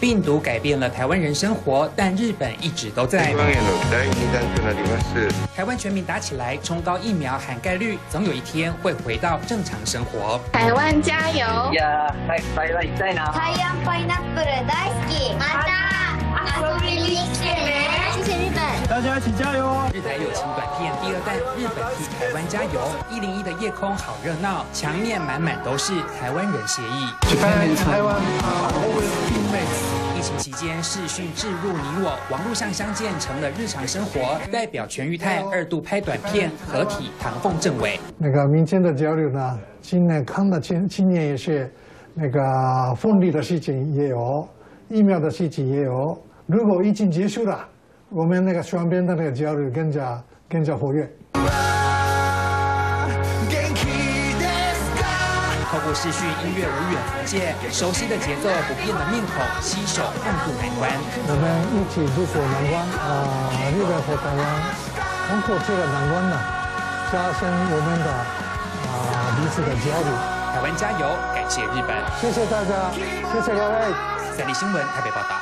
病毒改变了台湾人生活，但日本一直都在。台湾全民打起来，冲高疫苗涵盖率，总有一天会回到正常生活。台湾加油！谢谢日本，大家一起加油哦！日台友情短片第二弹，日本替台湾加油。101的夜空好热闹，墙面满满都是台湾人协议。台湾疫情期间视讯置入你我，网络上相见成了日常生活。代表全玉泰2度拍短片，合体唐凤政委。那个民间的交流呢，今年也是那个风力的事情也有，疫苗的事情也有。如果疫情结束了，我们那个双边的那个交流更加活跃。透过视讯音乐无远弗届，熟悉的节奏不变的面孔，携手共度难关。我们一起度过难关啊！日本和台湾通过这个难关呢，加深我们的彼此的交流。台湾加油！感谢日本，谢谢大家，谢谢各位。三立新闻台北报道。